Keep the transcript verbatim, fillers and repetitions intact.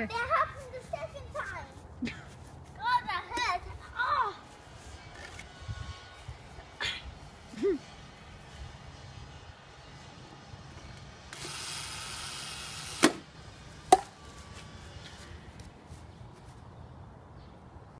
Okay.